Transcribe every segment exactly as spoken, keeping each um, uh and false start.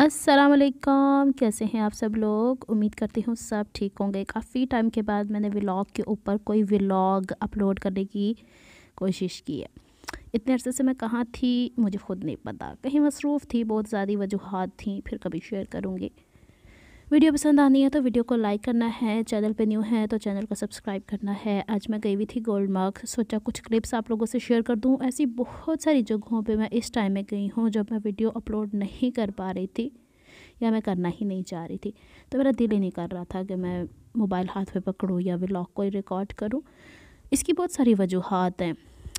अस्सलाम वालेकुम, कैसे हैं आप सब लोग। उम्मीद करती हूँ सब ठीक होंगे। काफ़ी टाइम के बाद मैंने व्लॉग के ऊपर कोई व्लॉग अपलोड करने की कोशिश की है। इतने अरसे से मैं कहाँ थी मुझे खुद नहीं पता, कहीं मसरूफ़ थी, बहुत ज़्यादा वजूहत थी, फिर कभी शेयर करूँगी। वीडियो पसंद आनी है तो वीडियो को लाइक करना है, चैनल पे न्यू है तो चैनल को सब्सक्राइब करना है। आज मैं गई हुई थी गोल्ड मार्क, सोचा कुछ क्लिप्स आप लोगों से शेयर कर दूं। ऐसी बहुत सारी जगहों पे मैं इस टाइम में गई हूं जब मैं वीडियो अपलोड नहीं कर पा रही थी या मैं करना ही नहीं चाह रही थी, तो मेरा दिल ही नहीं कर रहा था कि मैं मोबाइल हाथ में पकड़ूँ या व्लॉग को रिकॉर्ड करूँ। इसकी बहुत सारी वजूहत हैं,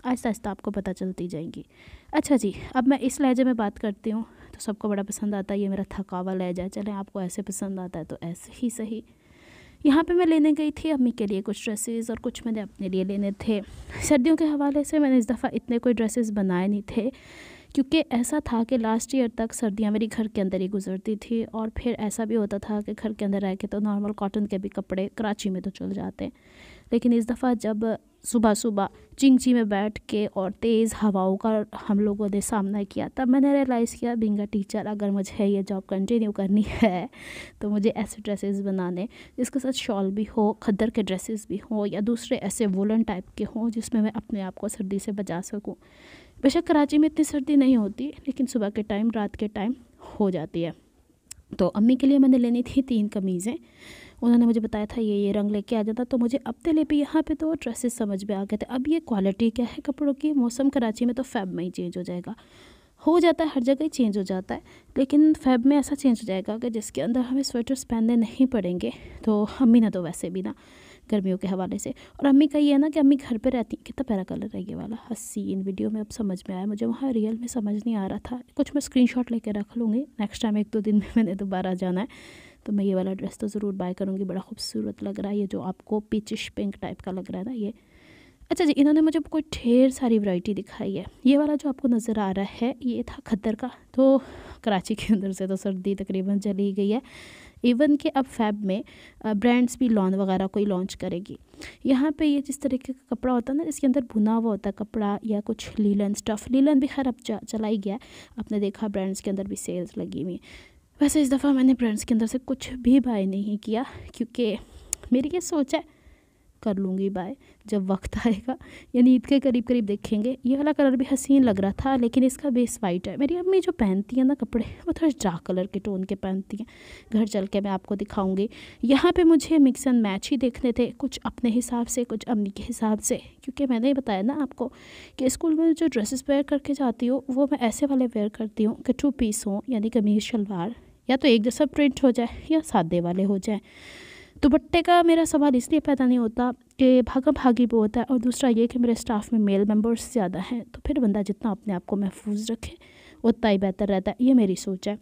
आहिस्ता आहिस्ता आपको पता चलती जाएंगी। अच्छा जी, अब मैं इस लहजे में बात करती हूँ तो सबको बड़ा पसंद आता है, ये मेरा थकावा लहजा है। चलें, आपको ऐसे पसंद आता है तो ऐसे ही सही। यहाँ पे मैं लेने गई थी अम्मी के लिए कुछ ड्रेसेस और कुछ मैंने अपने लिए लेने थे। सर्दियों के हवाले से मैंने इस दफ़ा इतने कोई ड्रेसेस बनाए नहीं थे, क्योंकि ऐसा था कि लास्ट ईयर तक सर्दियाँ मेरी घर के अंदर ही गुजरती थी। और फिर ऐसा भी होता था कि घर के अंदर रह के तो नॉर्मल कॉटन के भी कपड़े कराची में तो चल जाते हैं, लेकिन इस दफ़ा जब सुबह सुबह चिंगची में बैठ के और तेज़ हवाओं का हम लोगों ने सामना किया, तब मैंने रियलाइज़ किया बिंगा टीचर, अगर मुझे ये जॉब कंटिन्यू करनी है तो मुझे ऐसे ड्रेसेस बनाने जिसके साथ शॉल भी हो, खद्दर के ड्रेसेस भी हों या दूसरे ऐसे वुलन टाइप के हों जिसमें मैं अपने आप को सर्दी से बचा सकूँ। बेशक कराची में इतनी सर्दी नहीं होती, लेकिन सुबह के टाइम, रात के टाइम हो जाती है। तो अम्मी के लिए मैंने लेनी थी तीन कमीज़ें। उन्होंने मुझे बताया था ये ये रंग लेके आ जाता, तो मुझे अपने लिए भी यहाँ पे तो ड्रेसेस समझ में आ गए थे। अब ये क्वालिटी क्या है कपड़ों की, मौसम कराची में तो फैब में ही चेंज हो जाएगा, हो जाता है, हर जगह ही चेंज हो जाता है, लेकिन फैब में ऐसा चेंज हो जाएगा कि जिसके अंदर हमें स्वेटर्स पहनने नहीं पड़ेंगे। तो अम्मी ने तो वैसे भी ना गर्मियों के हवाले से, और अम्मी का ये है ना कि अम्मी घर पे रहती हैं। कितना प्यारा कलर है ये वाला हसीन, वीडियो में अब समझ में आया, मुझे वहाँ रियल में समझ नहीं आ रहा था। कुछ मैं स्क्रीनशॉट लेके रख लूँगी, नेक्स्ट टाइम एक दो दिन में मैंने दोबारा जाना है तो मैं ये वाला ड्रेस तो ज़रूर बाय करूँगी। बड़ा खूबसूरत लग रहा है, ये जो आपको पीचिश पिंक टाइप का लग रहा है ना ये। अच्छा जी, इन्होंने मुझे कोई ढेर सारी वैरायटी दिखाई है। ये वाला जो आपको नज़र आ रहा है ये था खद्दर का। तो कराची के अंदर से तो सर्दी तकरीबन चली गई है, इवन के अब फैब में ब्रांड्स भी लॉन वगैरह कोई लॉन्च करेगी। यहाँ पे ये जिस तरीके का कपड़ा होता है ना, इसके अंदर बुना हुआ होता है कपड़ा या कुछ लीलन स्टफ़। लीलन भी खैर अब चला ही गया, आपने देखा ब्रांड्स के अंदर भी सेल्स लगी हुई। वैसे इस दफ़ा मैंने ब्रांड्स के अंदर से कुछ भी बाय नहीं किया, क्योंकि मेरी ये सोच है कर लूँगी बाय जब वक्त आएगा, यानी ईद के करीब करीब देखेंगे। ये वाला कलर भी हसीन लग रहा था, लेकिन इसका बेस वाइट है। मेरी अम्मी जो पहनती है ना कपड़े, वो थोड़ा डार्क कलर के टोन के पहनती हैं। घर चल के मैं आपको दिखाऊंगी। यहाँ पे मुझे मिक्स एंड मैच ही देखने थे, कुछ अपने हिसाब से कुछ अम्मी के हिसाब से, क्योंकि मैंने बताया ना आपको कि स्कूल में जो ड्रेसेस वेयर करके जाती हूँ वो मैं ऐसे वाले वेयर करती हूँ कि टू पीस हों, यानी कमीज़ शलवार या तो एक जैसा प्रिंट हो जाए या सादे वाले हो जाए। दुपट्टे का मेरा सवाल इसलिए पैदा नहीं होता कि भागा भागी भी होता है, और दूसरा ये कि मेरे स्टाफ में मेल मेंबर्स ज़्यादा हैं, तो फिर बंदा जितना अपने आप को महफूज रखे उतना ही बेहतर रहता है, ये मेरी सोच है।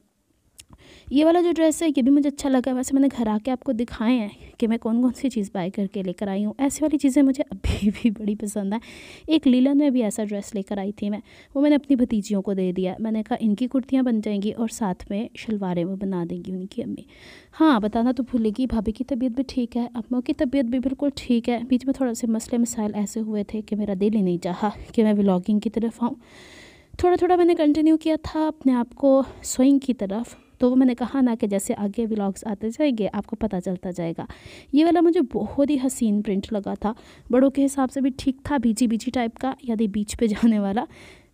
ये वाला जो ड्रेस है ये भी मुझे अच्छा लगा। वैसे मैंने घर आके आपको दिखाए हैं कि मैं कौन कौन सी चीज़ बाय करके लेकर आई हूँ। ऐसी वाली चीज़ें मुझे अभी भी बड़ी पसंद है। एक लीलन में भी ऐसा ड्रेस लेकर आई थी मैं, वो मैंने अपनी भतीजियों को दे दिया। मैंने कहा इनकी कुर्तियाँ बन जाएंगी और साथ में शलवारें वो बना देंगी उनकी अम्मी। हाँ, बताना तो भूलेगी, भाभी की तबीयत भी ठीक है, अम्मा की तबीयत भी बिल्कुल ठीक है। बीच में थोड़ा से मसले मसाइल ऐसे हुए थे कि मेरा दिल ही नहीं चाहा कि मैं व्लॉगिंग की तरफ आऊँ। थोड़ा थोड़ा मैंने कंटिन्यू किया था अपने आप को स्विंग की तरफ, तो वो मैंने कहा ना कि जैसे आगे व्लॉग्स आते जाएंगे आपको पता चलता जाएगा। ये वाला मुझे बहुत ही हसीन प्रिंट लगा था, बड़ों के हिसाब से भी ठीक था, बीची बीची टाइप का, यानी बीच पे जाने वाला।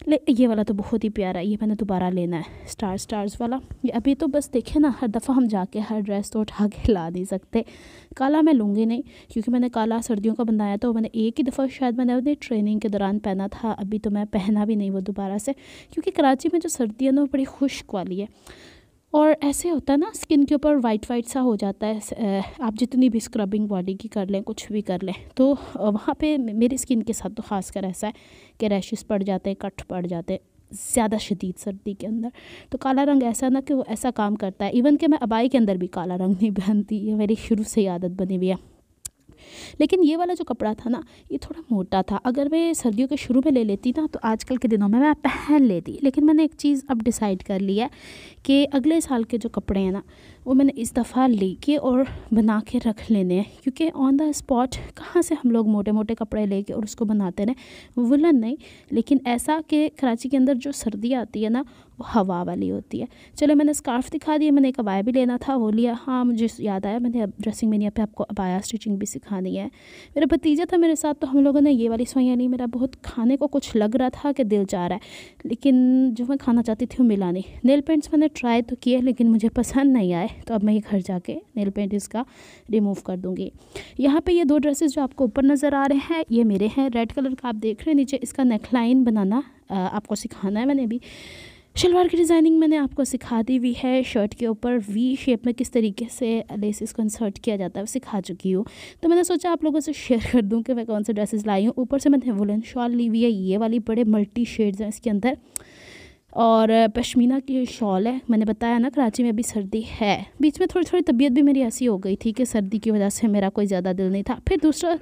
ले ये वाला तो बहुत ही प्यारा है, ये मैंने दोबारा लेना है, स्टार स्टार्स वाला। ये अभी तो बस देखे ना, हर दफ़ा हम जाके हर ड्रेस तो उठा के ला नहीं सकते। काला मैं लूँगी नहीं, क्योंकि मैंने काला सर्दियों का बनाया तो मैंने एक ही दफ़ा शायद मैंने अपनी ट्रेनिंग के दौरान पहना था, अभी तो मैं पहना भी नहीं वो दोबारा से, क्योंकि कराची में जो सर्दियाँ ना वो बड़ी खुश्क वाली है और ऐसे होता है ना स्किन के ऊपर वाइट वाइट सा हो जाता है। आप जितनी भी स्क्रबिंग बॉडी की कर लें, कुछ भी कर लें, तो वहाँ पे मेरी स्किन के साथ तो ख़ास कर ऐसा है कि रैशेस पड़ जाते हैं, कट पड़ जाते हैं ज़्यादा शदीद सर्दी के अंदर। तो काला रंग ऐसा ना कि वो ऐसा काम करता है। इवन कि मैं अबाई के अंदर भी काला रंग नहीं पहनती, ये मेरी शुरू से ही आदत बनी हुई है। लेकिन ये वाला जो कपड़ा था ना ये थोड़ा मोटा था, अगर मैं सर्दियों के शुरू में ले लेती ना तो आजकल के दिनों में मैं पहन लेती। लेकिन मैंने एक चीज़ अब डिसाइड कर ली है कि अगले साल के जो कपड़े हैं ना वो मैंने इस दफ़ा लेके और बना के रख लेने हैं, क्योंकि ऑन द स्पॉट कहाँ से हम लोग मोटे मोटे कपड़े लेके और उसको बनाते रहें। वुलन नहीं, लेकिन ऐसा कि कराची के अंदर जो सर्दी आती है ना वो हवा वाली होती है। चलो मैंने स्कार्फ़ दिखा दिया, मैंने एक अबाया भी लेना था वो लिया। हाँ मुझे याद आया, मैंने ड्रेसिंग मेनिया पे आपको अबाया स्टिचिंग भी सिखानी है। मेरा भतीजा था मेरे साथ तो हम लोगों ने ये वाली सवाइयाँ ली। मेरा बहुत खाने को कुछ लग रहा था कि दिल चाह रहा है, लेकिन जो मैं खाना चाहती थी वो मिला नहीं। नेल पेंट्स मैंने ट्राई तो किए लेकिन मुझे पसंद नहीं आए, तो अब मैं ये घर जाके नेल पेंट इसका रिमूव कर दूँगी। यहाँ पर ये दो ड्रेसेस जो आपको ऊपर नज़र आ रहे हैं ये मेरे हैं, रेड कलर का आप देख रहे हैं। नीचे इसका नेकलाइन बनाना आपको सिखाना है। मैंने भी शलवार की डिज़ाइनिंग मैंने आपको सिखा दी हुई है, शर्ट के ऊपर वी शेप में किस तरीके से लेसेस को इंसर्ट किया जाता है वो सिखा चुकी हूँ। तो मैंने सोचा आप लोगों से शेयर कर दूँ कि मैं कौन से ड्रेसेस लाई हूँ। ऊपर से मैंने वुलन शॉल ली हुई है, ये वाली बड़े मल्टी शेड्स हैं इसके अंदर, और पश्मीना की शॉल है। मैंने बताया ना कराची में अभी सर्दी है, बीच में थोड़ी थोड़ी तबीयत भी मेरी ऐसी हो गई थी कि सर्दी की वजह से मेरा कोई ज़्यादा दिल नहीं था। फिर दूसरा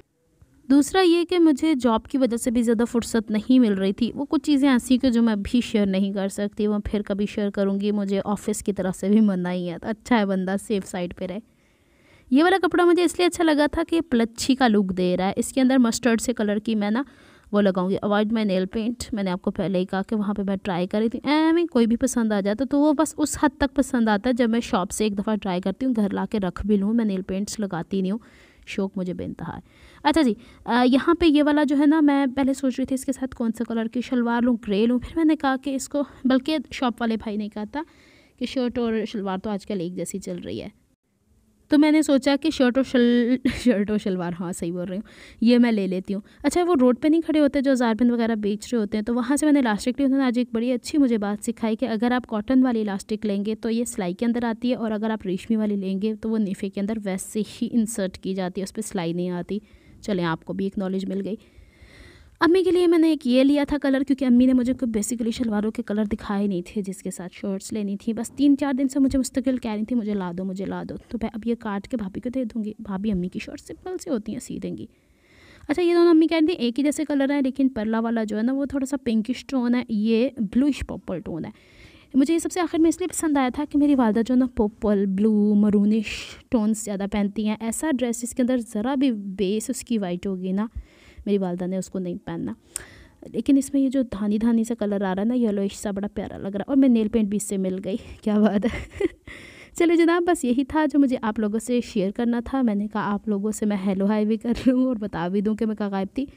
दूसरा ये कि मुझे जॉब की वजह से भी ज़्यादा फुर्सत नहीं मिल रही थी। वो कुछ चीज़ें ऐसी कि जो मैं अभी शेयर नहीं कर सकती, वो फिर कभी शेयर करूँगी। मुझे ऑफिस की तरफ से भी मना ही है, तो अच्छा है बंदा सेफ साइड पे रहे। ये वाला कपड़ा मुझे इसलिए अच्छा लगा था कि ये प्लच्छी का लुक दे रहा है। इसके अंदर मस्टर्ड से कलर की मैं ना वो लगाऊंगी। अवॉइड माई नेल पेंट, मैंने आपको पहले ही कहा कि वहाँ पे मैं ट्राई करी थी। एम कोई भी पसंद आ जाता तो वो बस उस हद तक पसंद आता है जब मैं शॉप से एक दफ़ा ट्राई करती हूँ, घर ला के रख भी लूँ। मैं नेल पेंट्स लगाती नहीं हूँ, शौक मुझे बेनतहा है। अच्छा जी, यहाँ पे ये वाला जो है ना, मैं पहले सोच रही थी इसके साथ कौन सा कलर की शलवार लूँ, ग्रे लूँ। फिर मैंने कहा कि इसको, बल्कि शॉप वाले भाई ने कहा था कि शर्ट और शलवार तो आजकल एक जैसी चल रही है, तो मैंने सोचा कि शर्ट और शल शर्ट और शलवार, हाँ सही बोल रही हूँ, ये मैं ले लेती हूँ। अच्छा वो रोड पे नहीं खड़े होते जो जारबिन वगैरह बेच रहे होते हैं, तो वहाँ से मैंने इलास्टिक ली। उन्होंने आज एक बड़ी अच्छी मुझे बात सिखाई कि अगर आप कॉटन वाली इलास्टिक लेंगे तो ये सिलाई के अंदर आती है, और अगर आप रेशमी वाली लेंगे तो वो नीफे के अंदर वैसे ही इंसर्ट की जाती है, उस पर सिलाई नहीं आती। चलें आपको भी एक नॉलेज मिल गई। अम्मी के लिए मैंने एक ये लिया था कलर, क्योंकि अम्मी ने मुझे कोई बेसिकली शलवारों के कलर दिखाए नहीं थे जिसके साथ शर्ट्स लेनी थी। बस तीन चार दिन से मुझे मुस्तकिल कह रही थी मुझे ला दो मुझे ला दो, तो मैं अब ये काट के भाभी को दे दूँगी। भाभी अम्मी की शर्ट्स सिंपल से होती हैं, सी देंगी। अच्छा ये दोनों अम्मी कह रही थी एक ही जैसे कलर हैं, लेकिन परला वाला जो है ना वो थोड़ा सा पिंकिश टोन है, ये ब्लूइश पर्पल टोन है। मुझे ये सबसे आखिर में इसलिए पसंद आया था कि मेरी वालदा जो ना पर्पल, ब्लू, मरूनिश टोन्स ज़्यादा पहनती हैं। ऐसा ड्रेस जिसके अंदर ज़रा भी बेस उसकी वाइट होगी ना, मेरी वालदा ने उसको नहीं पहनना। लेकिन इसमें ये जो धानी धानी सा कलर आ रहा है ना, येलोइश सा, बड़ा प्यारा लग रहा है। और मैं नेल पेंट भी इससे मिल गई, क्या बात है। चलो जनाब, बस यही था जो मुझे आप लोगों से शेयर करना था। मैंने कहा आप लोगों से मैं हेलो हाई भी कर लूँ और बता भी दूँ कि मैं गायब थी।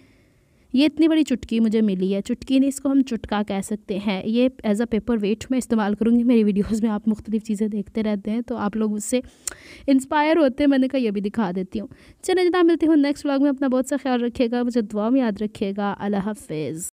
ये इतनी बड़ी चुटकी मुझे मिली है, चुटकी नहीं, इसको हम चुटका कह सकते हैं। ये एज़ अ पेपर वेट मैं इस्तेमाल करूँगी। मेरी वीडियोस में आप मुख्तलिफ़ चीज़ें देखते रहते हैं, तो आप लोग उससे इंस्पायर होते हैं। मैंने कहा ये भी दिखा देती हूँ। चलिए जनाब, मिलती हूँ नेक्स्ट व्लॉग में। अपना बहुत सा ख्याल रखिएगा, मुझे दुआ में याद रखिएगा। अल्लाह हाफ़िज़।